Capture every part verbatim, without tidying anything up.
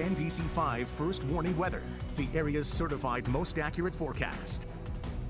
N B C five First Warning Weather, the area's certified most accurate forecast.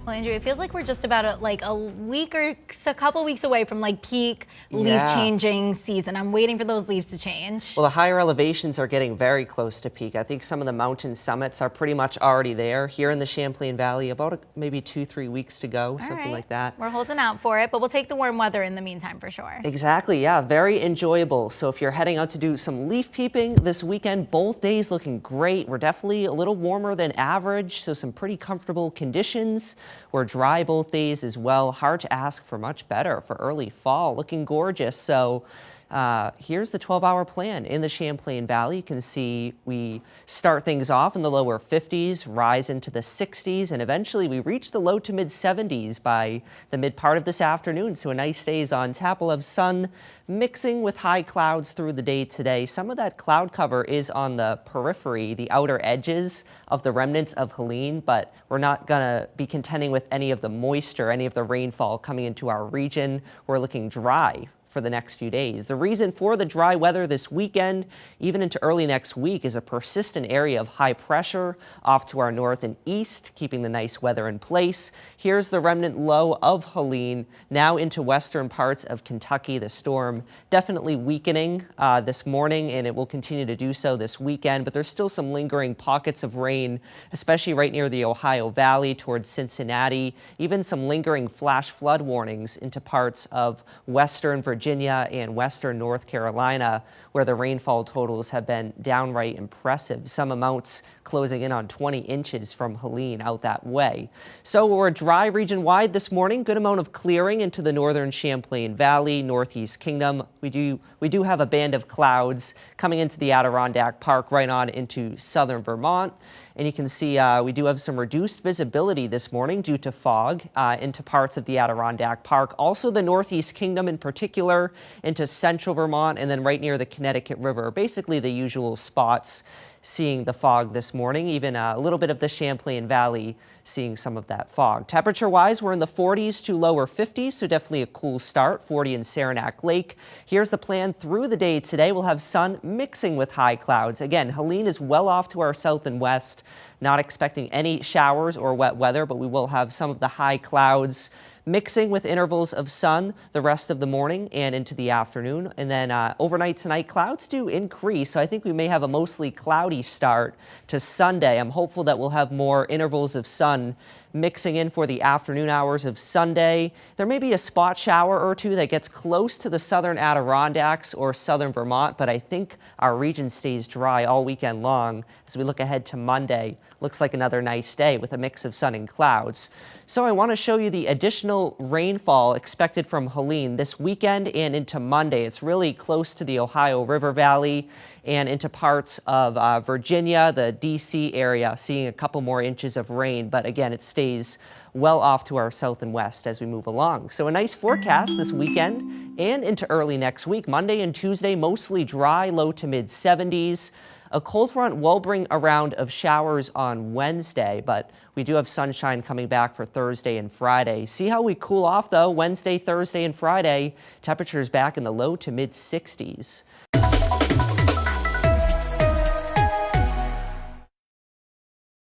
Well, Andrew, it feels like we're just about a, like a week or a couple weeks away from like peak leaf yeah. changing season. I'm waiting for those leaves to change. Well, the higher elevations are getting very close to peak. I think some of the mountain summits are pretty much already there. Here in the Champlain Valley, about a, maybe two, three weeks to go, All something right. like that. We're holding out for it, but we'll take the warm weather in the meantime for sure. Exactly, yeah, very enjoyable. So if you're heading out to do some leaf peeping this weekend, both days looking great. We're definitely a little warmer than average, so some pretty comfortable conditions. We're dry both days as well. Hard to ask for much better for early fall. Looking gorgeous. So uh, here's the twelve hour plan in the Champlain Valley. You can see we start things off in the lower fifties, rise into the sixties, and eventually we reach the low to mid seventies by the mid part of this afternoon. So a nice day is on tap. We'll have sun mixing with high clouds through the day today. Some of that cloud cover is on the periphery, the outer edges of the remnants of Helene, but we're not going to be content with any of the moisture, any of the rainfall coming into our region. We're looking dry for the next few days. The reason for the dry weather this weekend, even into early next week, is a persistent area of high pressure off to our north and east, keeping the nice weather in place. Here's the remnant low of Helene, now into western parts of Kentucky. The storm definitely weakening uh, this morning, and it will continue to do so this weekend, but there's still some lingering pockets of rain, especially right near the Ohio Valley towards Cincinnati, even some lingering flash flood warnings into parts of western Virginia. Virginia and western North Carolina, where the rainfall totals have been downright impressive. Some amounts closing in on twenty inches from Helene out that way. So we're dry region-wide this morning. Good amount of clearing into the northern Champlain Valley, Northeast Kingdom. We do we do have a band of clouds coming into the Adirondack Park right on into southern Vermont. And you can see uh, we do have some reduced visibility this morning due to fog uh, into parts of the Adirondack Park. Also the Northeast Kingdom in particular into central Vermont and then right near the Connecticut River. Basically the usual spots seeing the fog this morning, even a little bit of the Champlain Valley seeing some of that fog. Temperature-wise, we're in the forties to lower fifties, so definitely a cool start, forty in Saranac Lake. Here's the plan through the day today. We'll have sun mixing with high clouds. Again, Helene is well off to our south and west. Not expecting any showers or wet weather, but we will have some of the high clouds mixing with intervals of sun the rest of the morning and into the afternoon. And then uh, overnight tonight, clouds do increase. So I think we may have a mostly cloudy start to Sunday. I'm hopeful that we'll have more intervals of sun mixing in for the afternoon hours of Sunday. There may be a spot shower or two that gets close to the southern Adirondacks or southern Vermont, but I think our region stays dry all weekend long. As we look ahead to Monday, looks like another nice day with a mix of sun and clouds. So I want to show you the additional rainfall expected from Helene this weekend and into Monday. It's really close to the Ohio River Valley and into parts of uh, Virginia, the D C area, seeing a couple more inches of rain, but again, it stays Stays well off to our south and west as we move along. So a nice forecast this weekend and into early next week. Monday and Tuesday mostly dry, low to mid seventies. A cold front will bring a round of showers on Wednesday, but we do have sunshine coming back for Thursday and Friday. See how we cool off though. Wednesday, Thursday, and Friday, temperatures back in the low to mid sixties.